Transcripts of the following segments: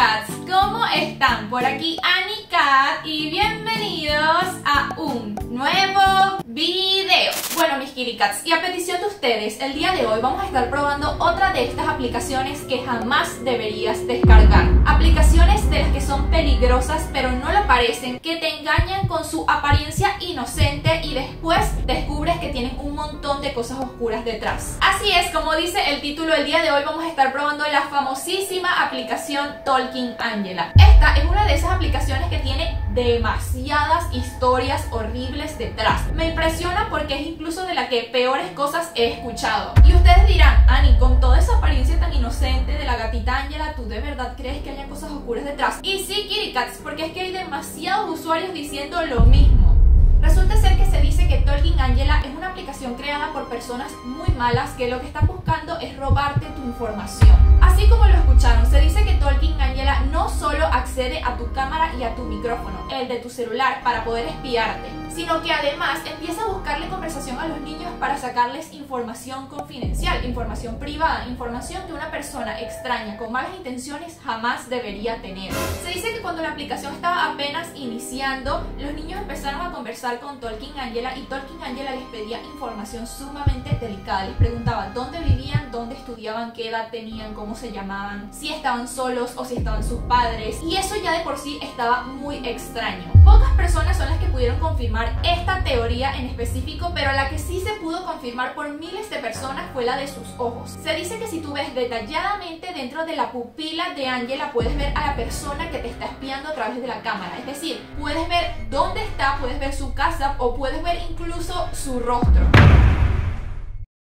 Cats, ¿cómo están? Por aquí Ani Cat y bienvenidos a un nuevo video. Bueno, mis Kirikats, y a petición de ustedes, el día de hoy vamos a estar probando otra de estas aplicaciones que jamás deberías descargar. Aplicaciones de las que son peligrosas pero no lo parecen, que te engañan con su apariencia inocente y después descubres que tienen un montón de cosas oscuras detrás. Así es, como dice el título, el día de hoy vamos a estar probando la famosísima aplicación Talking Angela. Esta es una de esas aplicaciones que tiene demasiadas historias horribles detrás. Me impresiona porque es incluso de la que peores cosas he escuchado. Y ustedes dirán, Ani, con toda esa apariencia tan inocente de la gatita Angela, ¿tú de verdad crees que haya cosas oscuras detrás? Y sí, Kirikats, porque es que hay demasiados usuarios diciendo lo mismo. Resulta ser que se dice que Talking Angela es una aplicación creada por personas muy malas que lo que están buscando es robarte tu información. Así como lo escucharon, se dice que Talking Angela no solo accede a tu cámara y a tu micrófono, el de tu celular, para poder espiarte, sino que además empieza a buscarle conversación a los niños para sacarles información confidencial, información privada, información que una persona extraña con malas intenciones jamás debería tener. Se dice que cuando la aplicación estaba apenas iniciando, los niños empezaron a conversar con Talking Angela y Talking Angela les pedía información sumamente delicada. Les preguntaba dónde vivían, dónde estudiaban, qué edad tenían, cómo se llamaban, si estaban solos o si estaban sus padres, y eso ya de por sí estaba muy extraño. Pocas personas son las que pudieron confirmar esta teoría en específico, pero la que sí se pudo confirmar por miles de personas fue la de sus ojos. Se dice que si tú ves detalladamente dentro de la pupila de Angela, puedes ver a la persona que te está espiando a través de la cámara. Es decir, puedes ver dónde está, puedes ver su casa o puedes ver incluso su rostro.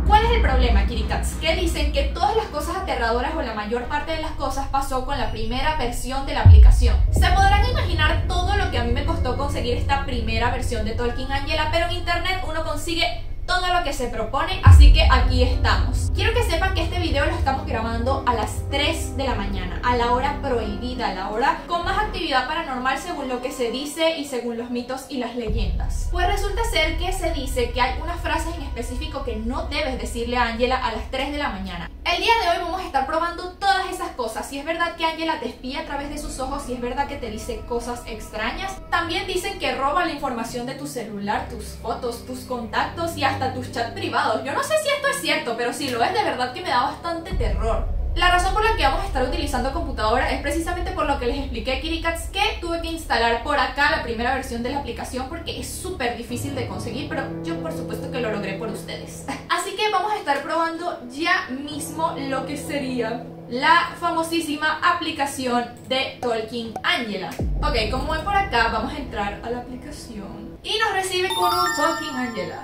¿Cuál es el problema, Kirikats? Que dicen que todas las cosas aterradoras o la mayor parte de las cosas pasó con la primera versión de la aplicación. Se podrán imaginar todo lo que a mí me costó conseguir esta primera versión de Talking Angela, pero en internet uno consigue todo lo que se propone, así que aquí estamos. Quiero que sepan que este video lo estamos grabando a las 3 de la mañana, a la hora prohibida, a la hora con más actividad paranormal según lo que se dice y según los mitos y las leyendas. Pues resulta ser que se dice que hay unas frases en específico que no debes decirle a Angela a las 3 de la mañana. El día de hoy vamos a estar probando todas esas cosas. Si es verdad que Angela te espía a través de sus ojos, si es verdad que te dice cosas extrañas, también dicen que roba la información de tu celular, tus fotos, tus contactos y hasta tus chats privados. Yo no sé si esto es cierto, pero si lo es, de verdad que me da bastante terror. La razón por la que vamos a estar utilizando computadora es precisamente por lo que les expliqué, Kirikats, que tuve que instalar por acá la primera versión de la aplicación porque es súper difícil de conseguir, pero yo por supuesto que lo logré por ustedes. Así que vamos a estar probando ya mismo lo que sería la famosísima aplicación de Talking Angela. Ok, como ven por acá, vamos a entrar a la aplicación y nos recibe con un Talking Angela.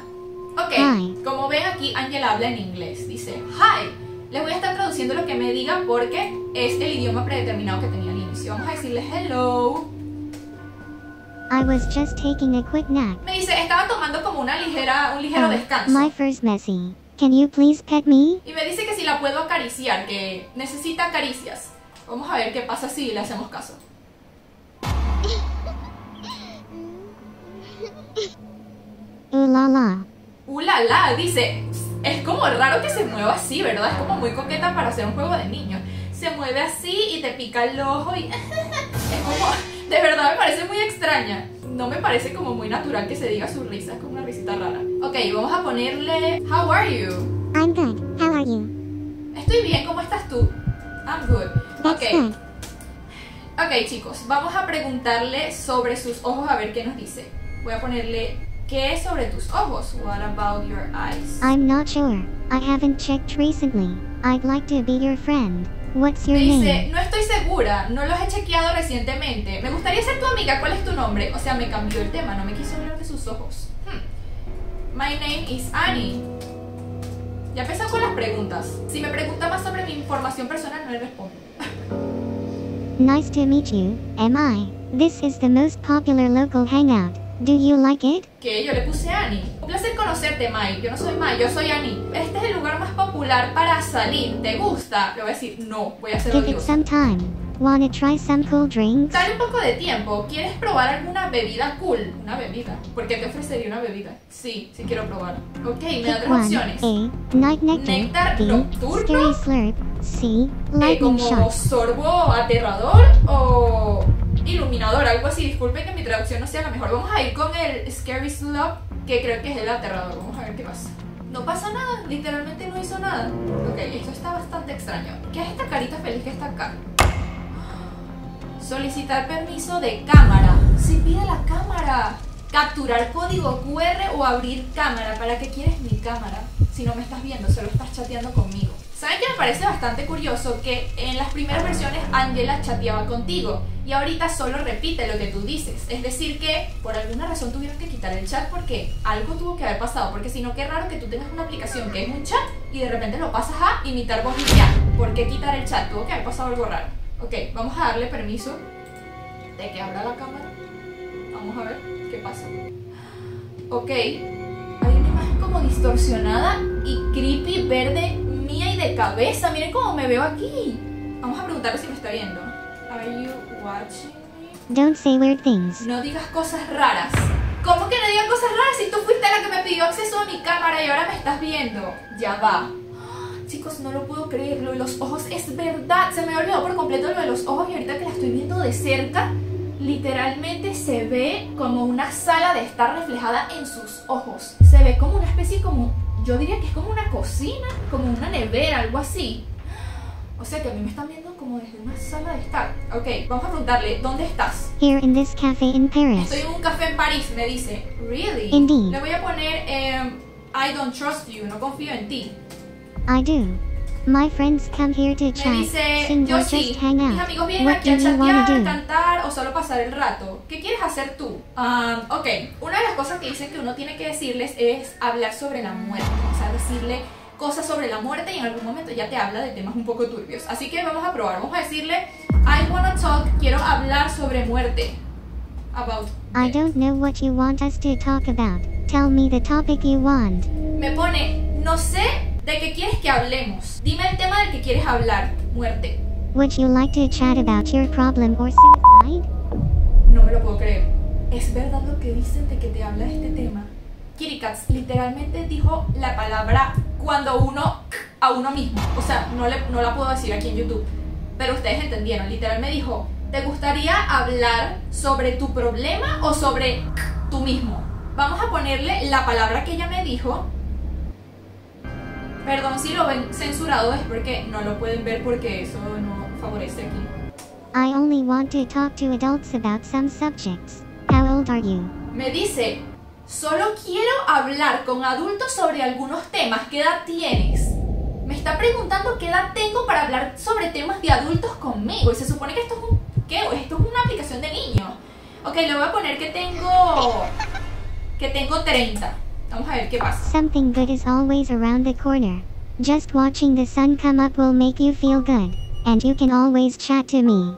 Ok, como ven aquí, Angela habla en inglés, dice hi. Les voy a estar traduciendo lo que me diga porque es el idioma predeterminado que tenía al inicio. Vamos a decirle hello. I was just taking a quick nap. Me dice, estaba tomando como un ligero descanso. My first messy. Can you please pet me? Y me dice que si la puedo acariciar, que necesita acaricias. Vamos a ver qué pasa si le hacemos caso. Ulala. Ulala, dice. Es como raro que se mueva así, ¿verdad? Es como muy coqueta para hacer un juego de niños. Se mueve así y te pica el ojo y... es como... de verdad me parece muy extraña. No me parece como muy natural que se diga su risa. Es como una risita rara. Ok, vamos a ponerle... How are you? I'm good. How are you? Estoy bien, ¿cómo estás tú? I'm good. Ok. Ok, chicos, vamos a preguntarle sobre sus ojos a ver qué nos dice. Voy a ponerle... ¿Qué es sobre tus ojos? What about your eyes? I'm not sure. I haven't checked recently. I'd like to be your friend. What's your name? Dice, no estoy segura. No los he chequeado recientemente. Me gustaría ser tu amiga. ¿Cuál es tu nombre? O sea, me cambió el tema. No me quiso hablar de sus ojos. My name is Ani. Ya empezó con las preguntas. Si me pregunta más sobre mi información personal, no le respondo. Nice to meet you, M.I. This is the most popular local hangout. Do you like it? Que yo le puse Ani. Un placer conocerte, Mai. Yo no soy Mai, yo soy Ani. Este es el lugar más popular para salir. ¿Te gusta? Le voy a decir no, voy a hacer odioso. Wanna try some cool drinks? Dale un poco de tiempo. ¿Quieres probar alguna bebida cool? ¿Una bebida? ¿Por qué te ofrecería una bebida? Sí, sí quiero probar. Ok, me da tres opciones. A. Night Nectar. B. Nocturno. Scary Slurp. C. Lightning Shock. Como sorbo aterrador o iluminador, algo así. Disculpen que mi traducción no sea la mejor. Vamos a ir con el Scary Slurp, que creo que es el aterrador. Vamos a ver qué pasa. No pasa nada, literalmente no hizo nada. Ok, esto está bastante extraño. ¿Qué es esta carita feliz que está acá? Solicitar permiso de cámara. Se pide la cámara. Capturar código QR o abrir cámara. ¿Para qué quieres mi cámara? Si no me estás viendo, solo estás chateando conmigo. ¿Saben qué me parece bastante curioso? Que en las primeras versiones Angela chateaba contigo y ahorita solo repite lo que tú dices. Es decir que por alguna razón tuvieron que quitar el chat porque algo tuvo que haber pasado. Porque si no, qué raro que tú tengas una aplicación que es un chat y de repente lo pasas a imitar voz y ya. ¿Por qué quitar el chat? Tuvo que haber pasado algo raro. Ok, vamos a darle permiso de que abra la cámara. Vamos a ver qué pasa. Ok, hay una imagen como distorsionada y creepy verde mía y de cabeza. Miren cómo me veo aquí. Vamos a preguntarle si me está viendo. Are you watching me? Don't say weird things. No digas cosas raras. ¿Cómo que no digas cosas raras si tú fuiste la que me pidió acceso a mi cámara y ahora me estás viendo? Ya va. Chicos, no lo puedo creer, lo de los ojos es verdad. Se me olvidó por completo lo de los ojos y ahorita que la estoy viendo de cerca, literalmente se ve como una sala de estar reflejada en sus ojos. Se ve como una especie como, yo diría que es como una cocina, como una nevera, algo así. O sea que a mí me están viendo como desde una sala de estar. Ok, vamos a preguntarle, ¿dónde estás? Here in this cafe in Paris. Estoy en un café en París, me dice. Really? Indeed. Le voy a poner, I don't trust you, no confío en ti. I do. My friends come here to chat. Me dice, sing yo sí. Mis amigos vienen aquí a chatear, cantar o solo pasar el rato. ¿Qué quieres hacer tú? Ok, una de las cosas que dicen que uno tiene que decirles es hablar sobre la muerte. O sea, decirle cosas sobre la muerte y en algún momento ya te habla de temas un poco turbios. Así que vamos a probar. Vamos a decirle, I wanna talk, quiero hablar sobre muerte. About I don't know what you want us to talk about. Tell me the topic you want. Me pone, no sé. ¿De qué quieres que hablemos? Dime el tema del que quieres hablar. Muerte. Would you like to chat about your problem or suicide? No me lo puedo creer. Es verdad lo que dicen de que te habla de este tema. Kitty Cats literalmente dijo la palabra cuando uno a uno mismo. O sea, no la puedo decir aquí en YouTube. Pero ustedes entendieron. Literal me dijo, ¿te gustaría hablar sobre tu problema o sobre tú mismo? Vamos a ponerle la palabra que ella me dijo. Perdón si lo ven censurado, es porque no lo pueden ver porque eso no favorece aquí. I only want to talk to adults about some subjects. How old are you? Me dice, solo quiero hablar con adultos sobre algunos temas. ¿Qué edad tienes? Me está preguntando qué edad tengo para hablar sobre temas de adultos conmigo. Y se supone que esto es esto es una aplicación de niños. Ok, le voy a poner que tengo 30. Vamos a ver qué pasa. Something good is always around the corner. Just watching the sun come up will make you feel good. And you can always chat to me.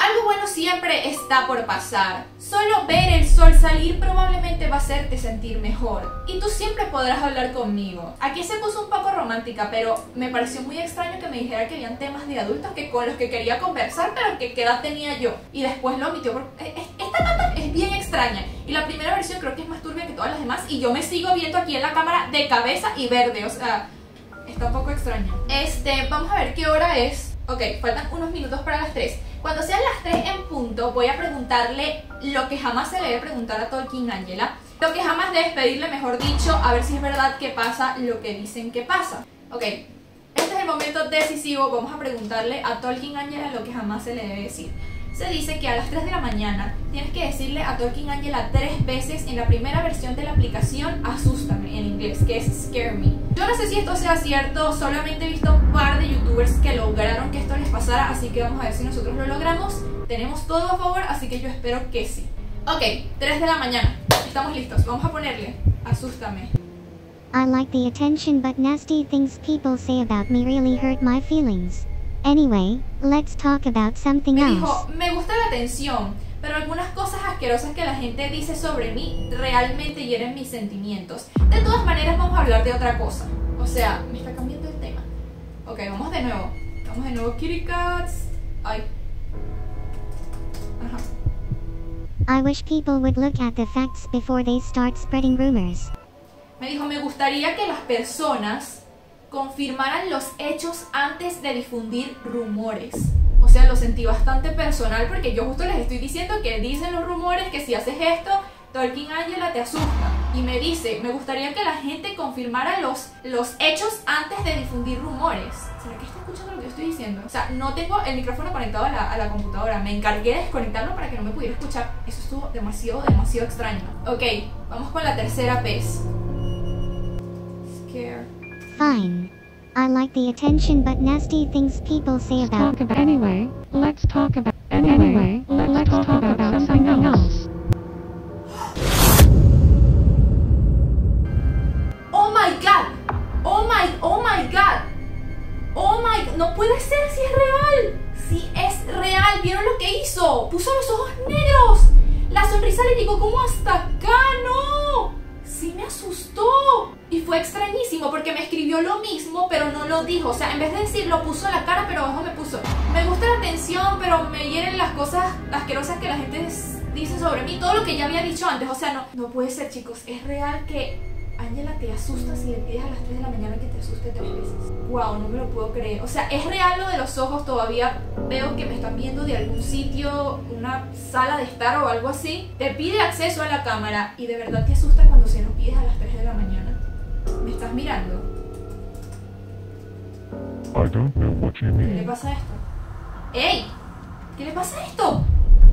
Algo bueno siempre está por pasar. Solo ver el sol salir probablemente va a hacerte sentir mejor. Y tú siempre podrás hablar conmigo. Aquí se puso un poco romántica, pero me pareció muy extraño que me dijera que habían temas de adultos que con los que quería conversar, pero que qué edad tenía yo. Y después lo omitió. Esta nota es bien extraña. Y la primera versión creo que es más turbia que todas las demás. Y yo me sigo viendo aquí en la cámara de cabeza y verde. O sea, está un poco extraño. Vamos a ver qué hora es. Ok, faltan unos minutos para las 3. Cuando sean las 3 en punto, voy a preguntarle lo que jamás se le debe preguntar a Talking Angela. Lo que jamás debes pedirle, mejor dicho, a ver si es verdad que pasa lo que dicen que pasa. Ok, este es el momento decisivo. Vamos a preguntarle a Talking Angela lo que jamás se le debe decir. Se dice que a las 3 de la mañana tienes que decirle a Talking Angela 3 veces en la primera versión de la aplicación asústame en inglés, que es scare me. Yo no sé si esto sea cierto, solamente he visto un par de youtubers que lograron que esto les pasara, así que vamos a ver si nosotros lo logramos. Tenemos todo a favor, así que yo espero que sí. Ok, 3 de la mañana, estamos listos, vamos a ponerle asústame. I like the attention but nasty things people say about me really hurt my feelings. Anyway, let's talk about something else. Me dijo, me gusta la atención, pero algunas cosas asquerosas que la gente dice sobre mí realmente hieren mis sentimientos. De todas maneras, vamos a hablar de otra cosa. O sea, me está cambiando el tema. Ok, vamos de nuevo. Kitty Cats. Ay, I wish people would look at the facts before they start spreading rumors. Me dijo, me gustaría que las personas confirmaran los hechos antes de difundir rumores. O sea, lo sentí bastante personal porque yo justo les estoy diciendo que dicen los rumores que si haces esto, Talking Angela te asusta. Y me dice, me gustaría que la gente confirmara los hechos antes de difundir rumores. ¿Será que está escuchando lo que yo estoy diciendo? O sea, no tengo el micrófono conectado a la computadora. Me encargué de desconectarlo para que no me pudiera escuchar. Eso estuvo demasiado, demasiado extraño. Ok, vamos con la tercera pez. Scare. Fine. I like the attention but nasty things people say about. Let's talk about something else. No puede ser, si es real. Si es real, ¿vieron lo que hizo? Puso los ojos negros. La sonrisa le llegó como hasta acá, no. Sí me asustó. Y fue extrañísimo porque me escribió lo mismo, pero no lo dijo. O sea, en vez de decirlo, puso la cara, pero abajo me puso. Me gusta la atención, pero me hieren las cosas asquerosas que la gente dice sobre mí. Todo lo que ya había dicho antes. O sea, no puede ser, chicos. Es real que Angela te asusta si le pides a las 3 de la mañana que te asuste 3 veces. Wow, no me lo puedo creer. O sea, es real lo de los ojos. Todavía veo que me están viendo de algún sitio, una sala de estar o algo así. Te pide acceso a la cámara y de verdad te asusta cuando se lo pides a las 3 de la mañana. ¿Me estás mirando? I don't know what you mean. ¿Qué le pasa a esto? ¡Ey! ¿Qué le pasa a esto?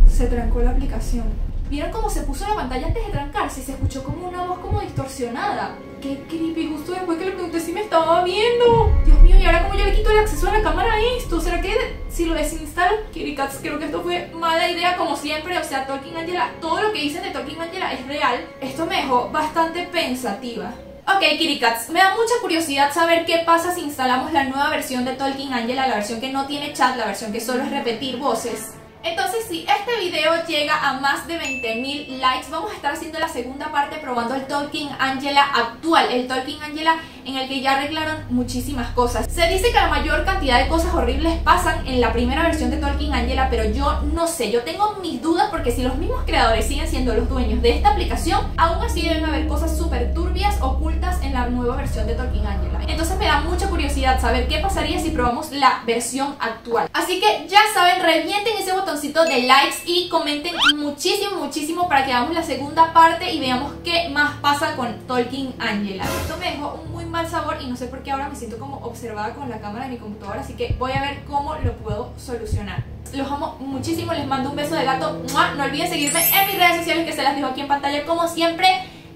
Se trancó la aplicación. ¿Vieron cómo se puso la pantalla antes de trancarse? Se escuchó como una voz como distorsionada. ¡Qué creepy! Justo después que le pregunté si me estaba viendo. Dios mío, ¿y ahora cómo yo le quito el acceso a la cámara a esto? ¿Será que si lo desinstalo? Kitty Cats, creo que esto fue mala idea como siempre. O sea, Talking Angela, todo lo que dicen de Talking Angela es real. Esto me dejó bastante pensativa. Ok, Kitty Cats, me da mucha curiosidad saber qué pasa si instalamos la nueva versión de Talking Angela, la versión que no tiene chat, la versión que solo es repetir voces. Entonces, si este video llega a más de 20.000 likes, vamos a estar haciendo la segunda parte probando el Talking Angela actual, el Talking Angela en el que ya arreglaron muchísimas cosas. Se dice que la mayor cantidad de cosas horribles pasan en la primera versión de Talking Angela, pero yo no sé, yo tengo mis dudas porque si los mismos creadores siguen siendo los dueños de esta aplicación, aún así deben haber cosas súper turbias, ocultas en la nueva versión de Talking Angela. Entonces me da mucha curiosidad saber qué pasaría si probamos la versión actual. Así que ya saben, revienten ese botoncito de likes y comenten muchísimo, muchísimo para que hagamos la segunda parte y veamos qué más pasa con Talking Angela. Esto me dejó un muy mal sabor y no sé por qué ahora me siento como observada con la cámara de mi computadora, así que voy a ver cómo lo puedo solucionar. Los amo muchísimo, les mando un beso de gato. ¡Mua! No olviden seguirme en mis redes sociales que se las dejo aquí en pantalla como siempre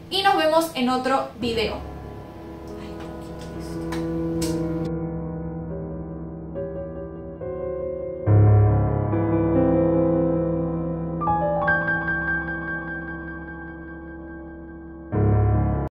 y nos vemos en otro video.